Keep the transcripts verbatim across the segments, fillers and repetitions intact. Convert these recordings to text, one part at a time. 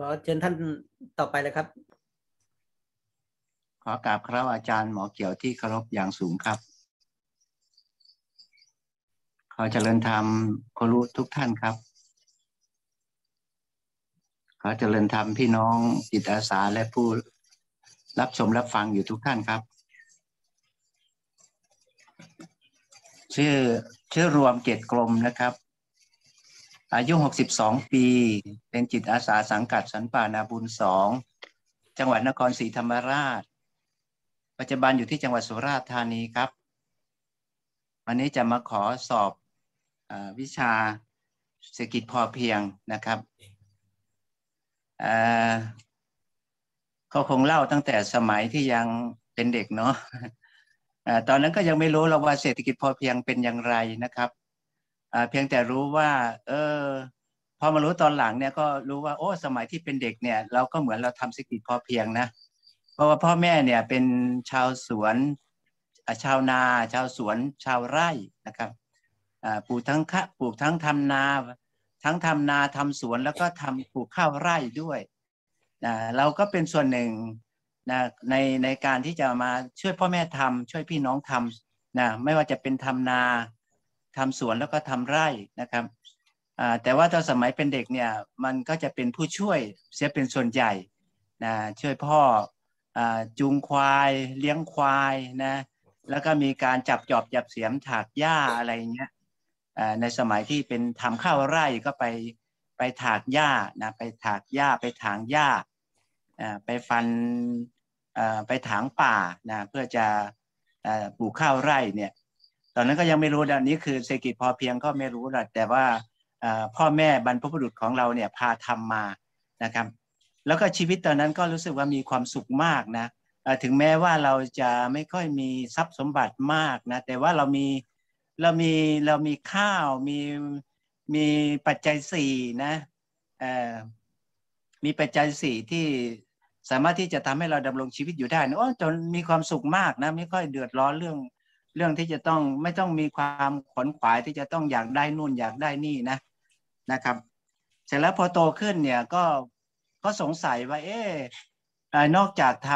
ขอเชิญท่านต่อไปเลยครับขอกราบครูอาจารย์หมอเกี่ยวที่เคารพอย่างสูงครับขอเจริญธรรมครูทุกท่านครับขอเจริญธรรมพี่น้องจิตอาสาและผู้รับชมรับฟังอยู่ทุกท่านครับชื่อชื่อรวมเกียรติกรมนะครับอายุหกสิบสองปีเป็นจิตอาสาสังกัดสรรป่านาบุญสองจังหวัดนครศรีธรรมราชปัจจุบันอยู่ที่จังหวัดสุราษฎร์ธานีครับวันนี้จะมาขอสอบอวิชาเศรษฐกิจพอเพียงนะครับเขาคงเล่าตั้งแต่สมัยที่ยังเป็นเด็กเนาะตอนนั้นก็ยังไม่รู้หรอกว่าเศรษฐกิจพอเพียงเป็นอย่างไรนะครับเพียงแต่รู้ว่าเออพอมารู้ตอนหลังเนี่ยก็รู้ว่าโอ้สมัยที่เป็นเด็กเนี่ยเราก็เหมือนเราทำเศรษฐกิจพอเพียงนะเพราะว่าพ่อแม่เนี่ยเป็นชาวสวนชาวนาชาวสวนชาวไร่นะครับปลูกทั้งข้าวปลูกทั้งทำนาทั้งทำนาทำสวนแล้วก็ทำปลูกข้าวไร่ด้วยเราก็เป็นส่วนหนึ่งนะในในการที่จะมาช่วยพ่อแม่ทำช่วยพี่น้องทำนะไม่ว่าจะเป็นทำนาทำสวนแล้วก็ทำไร่นะครับแต่ว่าตอนสมัยเป็นเด็กเนี่ยมันก็จะเป็นผู้ช่วยเสียเป็นส่วนใหญ่นะช่วยพ่อจูงควายเลี้ยงควายนะแล้วก็มีการจับจอบจับเสียมถากหญ้าอะไรเงี้ยในสมัยที่เป็นทำข้าวไร่ก็ไปไปถากหญ้านะไปถากหญ้าไปถางหญ้าไปฟันไปถางป่านะเพื่อจะปลูกข้าวไร่เนี่ยตอนนั้นก็ยังไม่รู้นะนี้คือเศรษฐกิจพอเพียงก็ไม่รู้หรอกแต่ว่าพ่อแม่บรรพบุรุษของเราเนี่ยพาทำมานะครับแล้วก็ชีวิตตอนนั้นก็รู้สึกว่ามีความสุขมากนะถึงแม้ว่าเราจะไม่ค่อยมีทรัพย์สมบัติมากนะแต่ว่าเรามีเรามีเรามีข้าวมีมีปัจจัยสี่นะมีปัจจัยสี่ที่สามารถที่จะทำให้เราดำรงชีวิตอยู่ได้นะโอ้จนมีความสุขมากนะไม่ค่อยเดือดร้อนเรื่องเรื่องที่จะต้องไม่ต้องมีความขวนขวายที่จะต้องอยากได้นู่นอยากได้นี่นะนะครับเสร็จแล้วพอโตขึ้นเนี่ยก็ก็สงสัยว่าเอ๊ะนอกจากท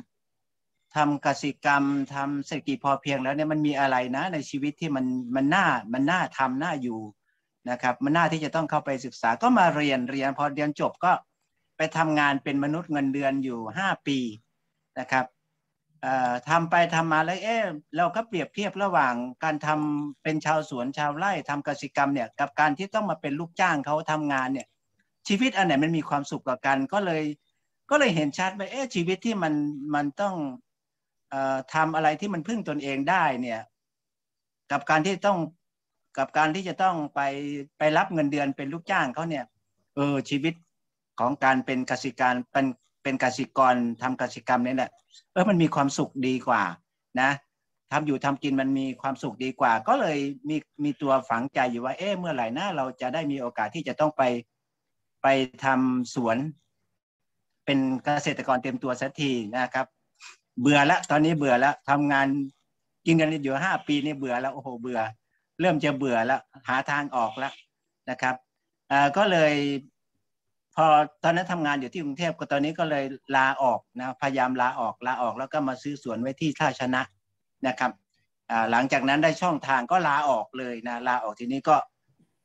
ำทำกสิกรรมทำเศรษฐกิจพอเพียงแล้วเนี่ยมันมีอะไรนะในชีวิตที่มันมันน่ามันน่าทำน่าอยู่นะครับมันน่าที่จะต้องเข้าไปศึกษาก็มาเรียนเรียนพอเรียนจบก็ไปทำงานเป็นมนุษย์เงินเดือนอยู่ห้าปีนะครับทำไปทำมาแล้วเอ๊ะเราก็เปรียบเทียบระหว่างการทำเป็นชาวสวนชาวไร่ทำกสิกรรมเนี่ยกับการที่ต้องมาเป็นลูกจ้างเขาทำงานเนี่ยชีวิตอันไหนมันมีความสุขกว่ากันก็เลยก็เลยเห็นชัดไปเอ๊ะชีวิตที่มันมันต้องทำอะไรที่มันพึ่งตนเองได้เนี่ยกับการที่ต้องกับการที่จะต้องไปไปรับเงินเดือนเป็นลูกจ้างเขาเนี่ยเออชีวิตของการเป็นกสิกรเป็นเป็นกสิกรทำกสิกรรมนี่แหละเออมันมีความสุขดีกว่านะทำอยู่ทำกินมันมีความสุขดีกว่าก็เลยมีมีตัวฝังใจอยู่ว่าเอ๊ะเมื่อไหร่นะเราจะได้มีโอกาสที่จะต้องไปไปทำสวนเป็นเกษตรกรเต็มตัวสักทีนะครับเบื่อละตอนนี้เบื่อละทำงานกินกันอยู่ห้าปีนี่เบื่อแล้วโอ้โหเบื่อเริ่มจะเบื่อแล้วหาทางออกแล้วนะครับอ่าก็เลยพอตอนนั้นทำงานอยู่ที่กรุงเทพก็ตอนนี้ก็เลยลาออกนะพยายามลาออกลาออกแล้วก็มาซื้อสวนไว้ที่ท่าชนะนะครับอ่าหลังจากนั้นได้ช่องทางก็ลาออกเลยนะลาออกทีนี้ก็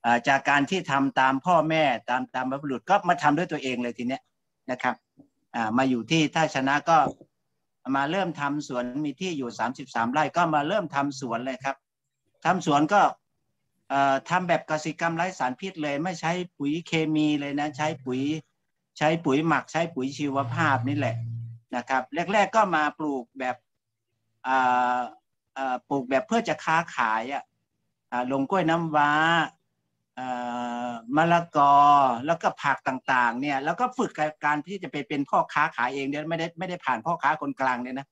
อ่าจากการที่ทำตามพ่อแม่ตามตามบรรพบุรุษก็มาทำด้วยตัวเองเลยทีเนี้ยนะครับอ่ามาอยู่ที่ท่าชนะก็มาเริ่มทำสวนมีที่อยู่สามสิบสามไร่ก็มาเริ่มทำสวนเลยครับทำสวนก็ทำแบบกสิกรรมไร้สารพิษเลยไม่ใช้ปุ๋ยเคมีเลยนะใช้ปุ๋ยใช้ปุ๋ยหมักใช้ปุ๋ยชีวภาพนี่แหละนะครับแรกๆก็มาปลูกแบบปลูกแบบเพื่อจะค้าขายอ่ะลงกล้วยน้ำว้ามะละกอแล้วก็ผักต่างๆเนี่ยแล้วก็ฝึกการที่จะไปเป็นพ่อค้าขายเองเนี่ยไม่ได้ไม่ได้ผ่านพ่อค้าคนกลางเนี่ยนะ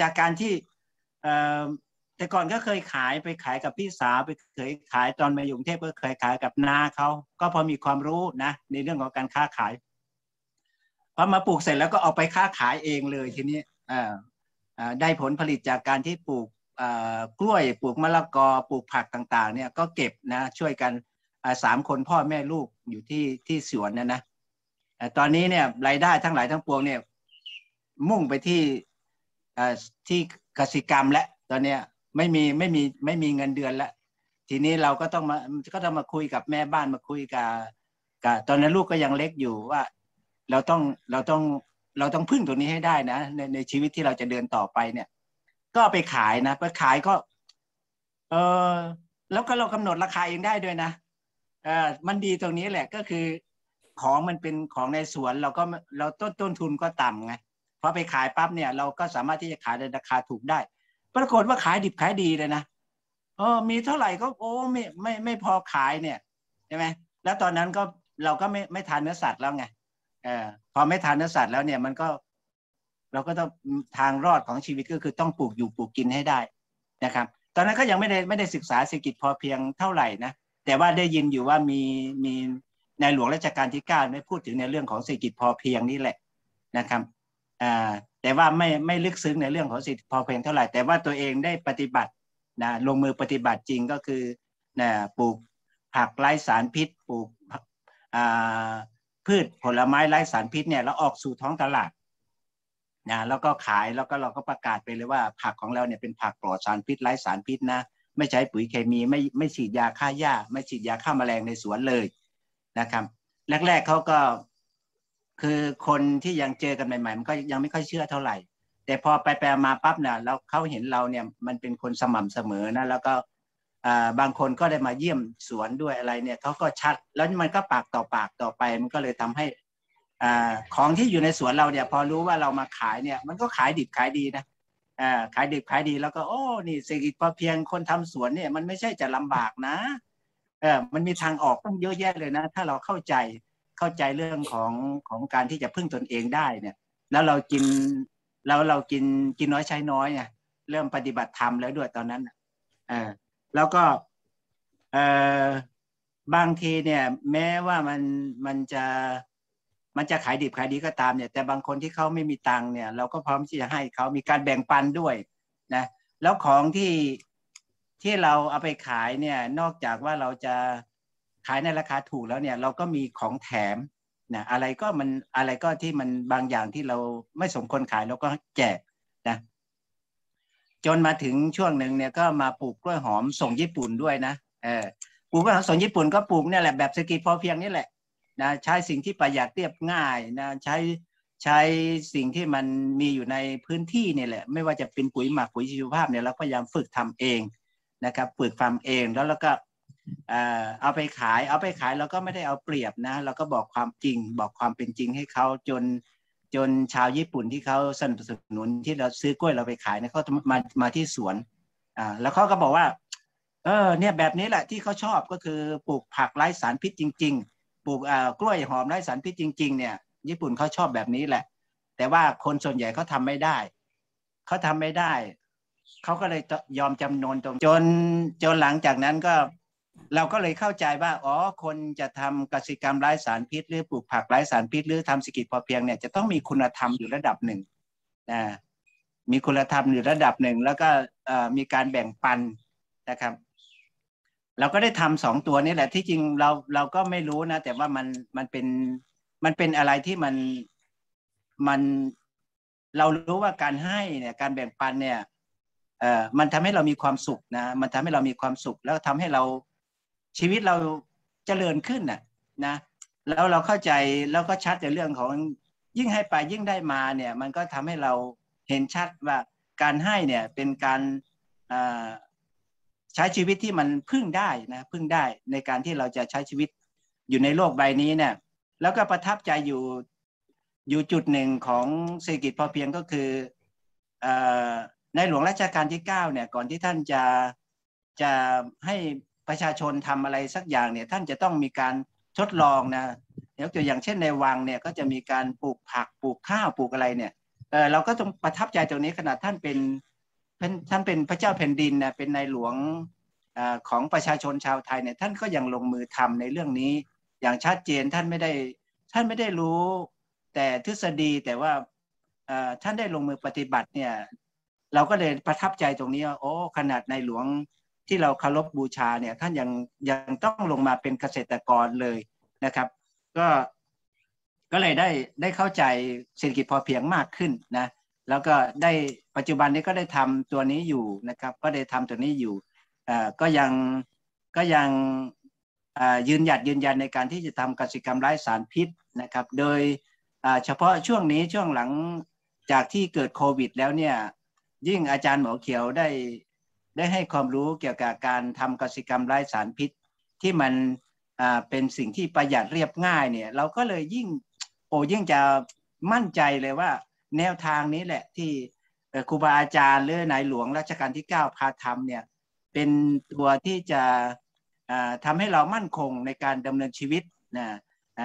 จากการที่แต่ก่อนก็เคยขายไปขายกับพี่สาวไปเคยขายตอนมาอยู่กรุงเทพก็เคยขายกับนาเขาก็พอมีความรู้นะในเรื่องของการค้าขายพอมาปลูกเสร็จแล้วก็เอาไปค้าขายเองเลยทีนี้ได้ผลผลิตจากการที่ปลูกกล้วยปลูกมะละกอปลูกผักต่างๆเนี่ยก็เก็บนะช่วยกันสามคนพ่อแม่ลูกอยู่ที่ที่สวนนะนะ ตอนนี้เนี่ยรายได้ทั้งหลายทั้งปวงเนี่ยมุ่งไปที่ที่กสิกรรมและตอนเนี้ยไม่มีไม่มีไม่มีเงินเดือนละทีนี้เราก็ต้องมาก็ต้องมาคุยกับแม่บ้านมาคุยกับกับตอนนั้นลูกก็ยังเล็กอยู่ว่าเราต้องเราต้องเราต้องพึ่งตรงนี้ให้ได้นะในในชีวิตที่เราจะเดินต่อไปเนี่ยก็ไปขายนะไปขายก็เออแล้วก็เรากำหนดราคาเองได้ด้วยนะเออมันดีตรงนี้แหละก็คือของมันเป็นของในสวนเราก็เราต้นต้นทุนก็ต่ำไงพอไปขายปั๊บเนี่ยเราก็สามารถที่จะขายในราคาถูกได้ปรากฏว่าขายดิบขายดีเลยนะเออมีเท่าไหร่ก็โอ้ไม่ไม่ไม่พอขายเนี่ยใช่ไหมแล้วตอนนั้นก็เราก็ไม่ไม่ทานเนื้อสัตว์แล้วไงเออพอไม่ทานเนื้อสัตว์แล้วเนี่ยมันก็เราก็ต้องทางรอดของชีวิตก็คือต้องปลูกอยู่ปลูกกินให้ได้นะครับตอนนั้นก็ยังไม่ได้ไม่ได้ศึกษาเศรษฐกิจพอเพียงเท่าไหร่นะแต่ว่าได้ยินอยู่ว่ามีมีในหลวงรัชกาลที่เก้าได้พูดถึงในเรื่องของเศรษฐกิจพอเพียงนี่แหละนะครับอ่าแต่ว่าไม่ไม่ลึกซึ้งในเรื่องของเศรษฐกิจพอเพียงเท่าไหร่แต่ว่าตัวเองได้ปฏิบัตินะลงมือปฏิบัติจริงก็คือนะปลูกผักไร้สารพิษปลูกอ่าพืชผลไม้ไร้สารพิษเนี่ยแล้วออกสู่ท้องตลาดนะแล้วก็ขายแล้วก็เราก็ประกาศไปเลยว่าผักของเราเนี่ยเป็นผักปลอดสารพิษไร้สารพิษนะไม่ใช้ปุ๋ยเคมีไม่ไม่ฉีดยาฆ่าหญ้าไม่ฉีดยาฆ่าแมลงในสวนเลยนะครับแรกๆเขาก็คือคนที่ยังเจอกันใหม่ๆมันก็ยังไม่ค่อยเชื่อเท่าไหร่แต่พอไปแปลมาปั๊บเนี่ยแล้วเขาเห็นเราเนี่ยมันเป็นคนสม่ำเสมอนะแล้วก็บางคนก็ได้มาเยี่ยมสวนด้วยอะไรเนี่ยเขาก็ชัดแล้วมันก็ปากต่อปากต่อไปมันก็เลยทำให้อ่าของที่อยู่ในสวนเราเนี่ยพอรู้ว่าเรามาขายเนี่ยมันก็ขายดิบขายดีนะอ่าขายดิบขายดีแล้วก็โอ้นี่เศรษฐกิจพอเพียงคนทำสวนเนี่ยมันไม่ใช่จะลำบากนะเออมันมีทางออกตั้งเยอะแยะเลยนะถ้าเราเข้าใจเข้าใจเรื่องของของการที่จะพึ่งตนเองได้เนี่ยแล้วเรากินแล้วเรากินกินน้อยใช้น้อยไงเริ่มปฏิบัติธรรมแล้วด้วยตอนนั้นเออแล้วก็เออบางทีเนี่ยแม้ว่ามันมันจะมันจะขายดิบขายดีก็ตามเนี่ยแต่บางคนที่เขาไม่มีตังค์เนี่ยเราก็พร้อมที่จะให้เขามีการแบ่งปันด้วยนะแล้วของที่ที่เราเอาไปขายเนี่ยนอกจากว่าเราจะขายในราคาถูกแล้วเนี่ยเราก็มีของแถมนะอะไรก็มันอะไรก็ที่มันบางอย่างที่เราไม่สมควรขายเราก็แจกนะจนมาถึงช่วงหนึ่งเนี่ยก็มาปลูกกล้วยหอมส่งญี่ปุ่นด้วยนะเออปลูกกล้วยหอมส่งญี่ปุ่นก็ปลูกเนี่ยแหละแบบเศรษฐกิจพอเพียงนี่แหละนะใช้สิ่งที่ประหยัดเรียบง่ายนะใช้ใช้สิ่งที่มันมีอยู่ในพื้นที่นี่แหละไม่ว่าจะเป็นปุ๋ยหมักปุ๋ยชีวภาพเนี่ยเราพยายามฝึกทำเองนะครับฝึกทำเองแล้วแล้วก็เอาไปขายเอาไปขายเราก็ไม่ได้เอาเปรียบนะเราก็บอกความจริงบอกความเป็นจริงให้เขาจนจนชาวญี่ปุ่นที่เขาสนับสนุนที่เราซื้อกล้วยเราไปขายเนี่ยเขามามาที่สวนอ่าแล้วเขาก็บอกว่าเออเนี่ยแบบนี้แหละที่เขาชอบก็คือปลูกผักไร้สารพิษจริงๆปลูกกล้วยหอมไร้สารพิษจริงๆเนี่ยญี่ปุ่นเขาชอบแบบนี้แหละแต่ว่าคนส่วนใหญ่เขาทำไม่ได้เขาทำไม่ได้เขาก็เลยยอมจำนนตรงจนจนหลังจากนั้นก็เราก็เลยเข้าใจว่าอ๋อคนจะทำเกษตรกรรมไร้สารพิษหรือปลูกผักไร้สารพิษหรือทำเศรษฐกิจพอเพียงเนี่ยจะต้องมีคุณธรรมอยู่ระดับหนึ่งนะมีคุณธรรมอยู่ระดับหนึ่งแล้วก็มีการแบ่งปันนะครับเราก็ได้ทำสองตัวนี้แหละที่จริงเราเราก็ไม่รู้นะแต่ว่ามันมันเป็นมันเป็นอะไรที่มันมันเรารู้ว่าการให้เนี่ยการแบ่งปันเนี่ยเอ่อมันทำให้เรามีความสุขนะมันทำให้เรามีความสุขแล้วทำให้เราชีวิตเราเจริญขึ้นน่ะนะแล้วเราเข้าใจแล้วก็ชัดในเรื่องของยิ่งให้ไปยิ่งได้มาเนี่ยมันก็ทำให้เราเห็นชัดว่าการให้เนี่ยเป็นการอ่าใช้ชีวิตที่มันพึ่งได้นะพึ่งได้ในการที่เราจะใช้ชีวิตอยู่ในโลกใบนี้เนี่ยแล้วก็ประทับใจอยู่อยู่จุดหนึ่งของเศรษฐกิจพอเพียงก็คือในหลวงรัชกาลที่เก้าเนี่ยก่อนที่ท่านจะจะให้ประชาชนทำอะไรสักอย่างเนี่ยท่านจะต้องมีการทดลองนะยกตัวอย่างเช่นในวังเนี่ยก็จะมีการปลูกผักปลูกข้าวปลูกอะไรเนี่ยเออเราก็ต้องประทับใจตรงนี้ขณะท่านเป็นท่านเป็นพระเจ้าแผ่นดินนะเป็นนายหลวงของประชาชนชาวไทยเนี่ยท่านก็ยังลงมือทำในเรื่องนี้อย่างชัดเจนท่านไม่ได้ท่านไม่ได้รู้แต่ทฤษฎีแต่ว่าท่านได้ลงมือปฏิบัติเนี่ยเราก็เลยประทับใจตรงนี้ว่าโอ้ขนาดนายหลวงที่เราเคารพบูชาเนี่ยท่านยังยังต้องลงมาเป็นเกษตรกรเลยนะครับก็ก็ ก็เลยได้ได้เข้าใจเศรษฐกิจพอเพียงมากขึ้นนะแล้วก็ได้ปัจจุบันนี้ก็ได้ทำตัวนี้อยู่นะครับก็ได้ทำตัวนี้อยู่ก็ยังก็ยังยืนหยัดยืนยันในการที่จะทำกสิกรรมไร้สารพิษนะครับโดยเฉพาะช่วงนี้ช่วงหลังจากที่เกิดโควิดแล้วเนี่ยยิ่งอาจารย์หมอเขียวได้ได้ให้ความรู้เกี่ยวกับการทำกสิกรรมไร้สารพิษที่มันเป็นสิ่งที่ประหยัดเรียบง่ายเนี่ยเราก็เลยยิ่งโอ้ยิ่งจะมั่นใจเลยว่าแนวทางนี้แหละที่ครูบาอาจารย์หรือนายหลวงรัชกาลที่เก้าพาทำเนี่ยเป็นตัวที่จะทำให้เรามั่นคงในการดำเนินชีวิตนะ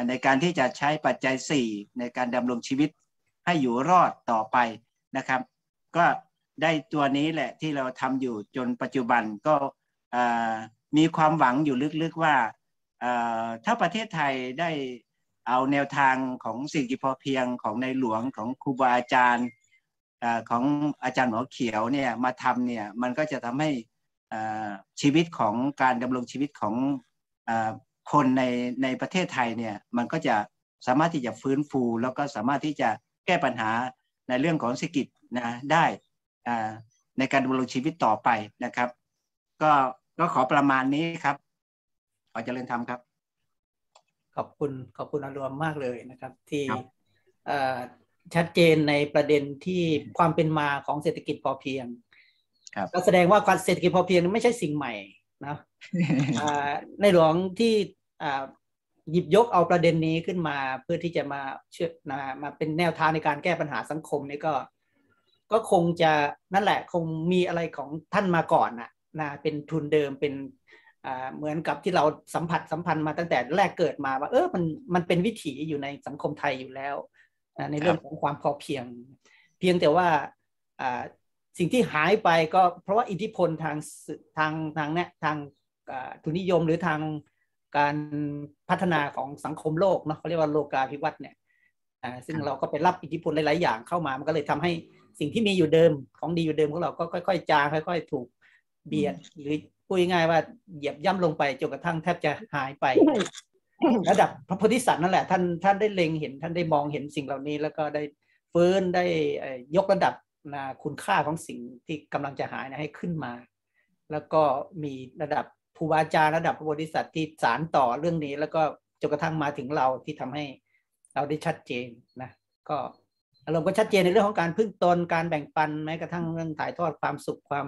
ในการที่จะใช้ปัจจัยสี่ในการดำรงชีวิตให้อยู่รอดต่อไปนะครับก็ได้ตัวนี้แหละที่เราทำอยู่จนปัจจุบันก็มีความหวังอยู่ลึกๆว่าถ้าประเทศไทยได้เอาแนวทางของเศรษฐกิจพอเพียงของในหลวงของครูบาอาจารย์ของอาจารย์หมอเขียวเนี่ยมาทำเนี่ยมันก็จะทำให้ชีวิตของการดำรงชีวิตของคนในในประเทศไทยเนี่ยมันก็จะสามารถที่จะฟื้นฟูแล้วก็สามารถที่จะแก้ปัญหาในเรื่องของเศรษฐกิจนะได้ในการดำรงชีวิตต่อไปนะครับก็ก็ขอประมาณนี้ครับขอเจริญธรรมครับขอบคุณขอบคุณอารวมมากเลยนะครับที่ชัดเจนในประเด็นที่ความเป็นมาของเศรษฐกิจพอเพียงก็แสดงว่าการเศรษฐกิจพอเพียงไม่ใช่สิ่งใหม่นะในหลวงที่หยิบยกเอาประเด็นนี้ขึ้นมาเพื่อที่จะมาเชื่อมาเป็นแนวทางในการแก้ปัญหาสังคมนี่ก็ก็คงจะนั่นแหละคงมีอะไรของท่านมาก่อนนะนะเป็นทุนเดิมเป็นเหมือนกับที่เราสัมผัสสัมพันธ์มาตั้งแต่แรกเกิดมาว่าเออมันมันเป็นวิถีอยู่ในสังคมไทยอยู่แล้วในเรื่องของความพอเพียงเพียงแต่ว่าสิ่งที่หายไปก็เพราะว่าอิทธิพลทางทางทางเนี่ยทางทุนนิยมหรือทางการพัฒนาของสังคมโลกเนาะเขาเรียกว่าโลกาภิวัตน์เนี่ยซึ่งเราก็ไปรับอิทธิพลหลายๆอย่างเข้ามามันก็เลยทำให้สิ่งที่มีอยู่เดิมของดีอยู่เดิมของเราก็ค่อยๆจางค่อยๆถูกเบียดหรือพูดง่ายๆว่าเหยียบย่ำลงไปจนกระทั่งแทบจะหายไประดับพระโพธิสัตว์นั่นแหละท่านท่านได้เล็งเห็นท่านได้มองเห็นสิ่งเหล่านี้แล้วก็ได้ฟื้นได้ยกระดับคุณค่าของสิ่งที่กำลังจะหายนะให้ขึ้นมาแล้วก็มีระดับครูบาอาจารย์ระดับพระโพธิสัตว์ที่สานต่อเรื่องนี้แล้วก็จนกระทั่งมาถึงเราที่ทำให้เราได้ชัดเจนนะก็อารมณ์ก็ชัดเจนในเรื่องของการพึ่งตนการแบ่งปันแม้กระทั่งเรื่องถ่ายทอดความสุขความ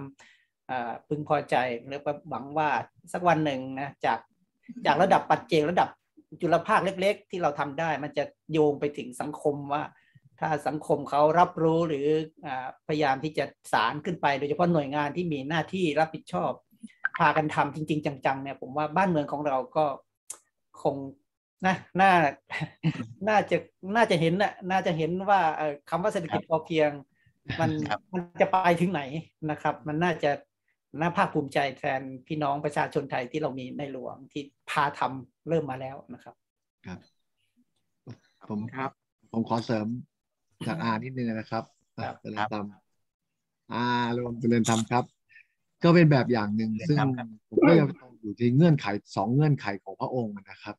พึงพอใจแล้วก็หวังว่าสักวันหนึ่งนะจากจากระดับปัจเจกระดับจุลภาคเล็กๆที่เราทำได้มันจะโยงไปถึงสังคมว่าถ้าสังคมเขารับรู้หรือพยายามที่จะสานขึ้นไปโดยเฉพาะหน่วยงานที่มีหน้าที่รับผิดชอบพากันทำจริงๆจังๆเนี่ยผมว่าบ้านเมืองของเราก็คงนะน่าน่าจะน่าจะเห็นน่ะน่าจะเห็นว่าคำว่าเศรษฐกิจพอเพียงมันมันจะไปถึงไหนนะครับมันน่าจะน่าภาคภูมิใจแทนพี่น้องประชาชนไทยที่เรามีในหลวงที่พาทำเริ่มมาแล้วนะครับครับผมครับผมขอเสริมจากอานิดนึงนะครับเจริญธรรมอารวมเจริญธรรมครับก็เป็นแบบอย่างหนึ่งซึ่งผมก็ยังอยู่ที่เงื่อนไขสองเงื่อนไขของพระองค์นะครับ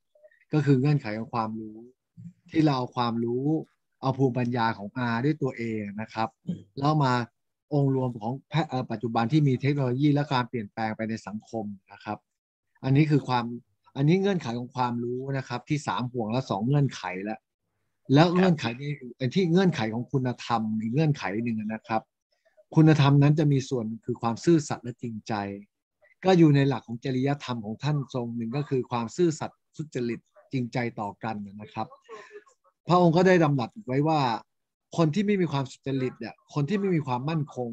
ก็คือเงื่อนไขของความรู้ที่เราความรู้เอาภูมิปัญญาของอาด้วยตัวเองนะครับแล้วมาองค์รวมของปัจจุบันที่มีเทคโนโลยีและการเปลี่ยนแปลงไปในสังคมนะครับอันนี้คือความอันนี้เงื่อนไขของความรู้นะครับที่สามห่วงและสองเงื่อนไขแล้วแล้วเงื่อนไขนี้ที่เงื่อนไขของคุณธรรมอีกเงื่อนไขหนึ่งนะครับคุณธรรมนั้นจะมีส่วนคือความซื่อสัตย์และจริงใจก็อยู่ในหลักของจริยธรรมของท่านทรงหนึ่งก็คือความซื่อสัตย์สุจริตจริงใจต่อกันนะครับพระองค์ก็ได้ดำรัสไว้ว่าคนที่ไม่มีความสุจริตเนี่ยคนที่ไม่มีความมั่นคง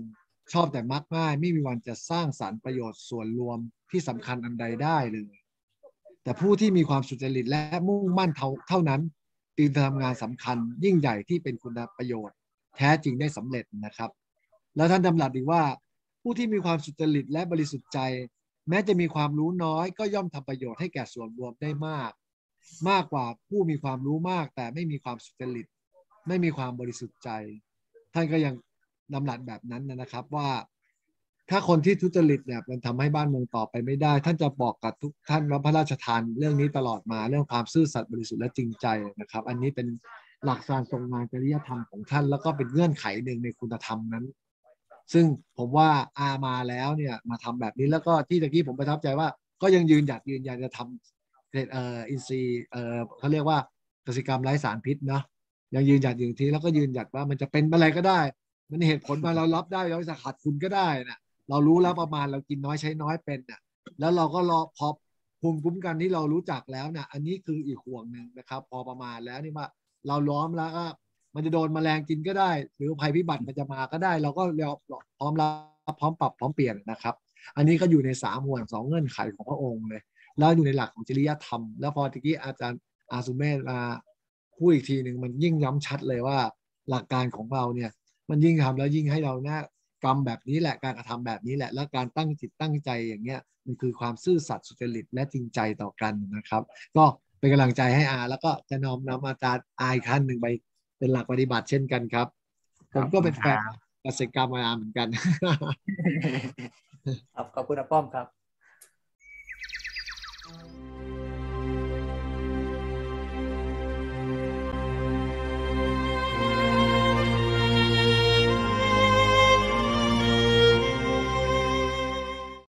ชอบแต่มักง่ายไม่มีวันจะสร้างสรรค์ประโยชน์ส่วนรวมที่สำคัญอันใดได้เลยแต่ผู้ที่มีความสุจริตและมุ่งมั่นเท่านั้นจึงจะทำงานสำคัญยิ่งใหญ่ที่เป็นคุณประโยชน์แท้จริงได้สำเร็จนะครับแล้วท่านดำรัสอีกว่าผู้ที่มีความสุจริตและบริสุทธิ์ใจแม้จะมีความรู้น้อยก็ย่อมทำประโยชน์ให้แก่ส่วนรวมได้มากมากกว่าผู้มีความรู้มากแต่ไม่มีความสุจริตไม่มีความบริสุทธิ์ใจท่านก็ยังดำรัสแบบนั้นนะครับว่าถ้าคนที่ทุจริตเนี่ยมันทำให้บ้านเมืองต่อไปไม่ได้ท่านจะบอกกับทุกท่านว่าพระราชทานเรื่องนี้ตลอดมาเรื่องความซื่อสัตย์บริสุทธิ์และจริงใจนะครับอันนี้เป็น หลักการทรงงานจริยธรรมของท่านแล้วก็เป็นเงื่อนไขหนึ่งในคุณธรรมนั้นซึ่งผมว่าอามาแล้วเนี่ยมาทำแบบนี้แล้วก็ที่ตะกี้ผมประทับใจว่าก็ยังยืนหยัดยืนยันจะทำเอ่ออินทรีย์เอ่อเขาเรียกว่าเกษตรกรรมไร้สารพิษเนาะยังยืนหยัดอยู่ทีแล้วก็ยืนหยัดว่ามันจะเป็นอะไรก็ได้มันเหตุผลมาเรารับได้เราจะขัดคุณก็ได้นะเรารู้แล้วประมาณเรากินน้อยใช้น้อยเป็นนะแล้วเราก็รอพอภูมิคุ้มกันที่เรารู้จักแล้วนะอันนี้คืออีกห่วงหนึ่งนะครับพอประมาณแล้วนี่ว่าเราล้อมแล้วก็มันจะโดนแมลงกินก็ได้หรือภัยพิบัติมันจะมาก็ได้เราก็เราพร้อมรับพร้อมปรับพร้อมเปลี่ยนนะครับอันนี้ก็อยู่ในสามห่วงสองเงื่อนไขของพระองค์เลยแล้วอยู่ในหลักของจริยธรรมแล้วพอตะกี้อาจารย์อาสุเมธมาพูดอีกทีหนึ่งมันยิ่งย้ำชัดเลยว่าหลักการของเราเนี่ยมันยิ่งทำแล้วยิ่งให้เราเนี่ยกรรมแบบนี้แหละการกระทำแบบนี้แหละและการตั้งจิตตั้งใจอย่างเงี้ยมันคือความซื่อสัตย์สุจริตและจริงใจต่อกันนะครับก็เป็นกำลังใจให้อาแล้วก็จะน้อมนำอาจารย์อาอีกขั้นหนึ่งไปเป็นหลักปฏิบัติเช่นกันครับผมก็เป็นแฟนเกษตรกรรมอาเหมือนกันครับขอบคุณอาป้อมครับ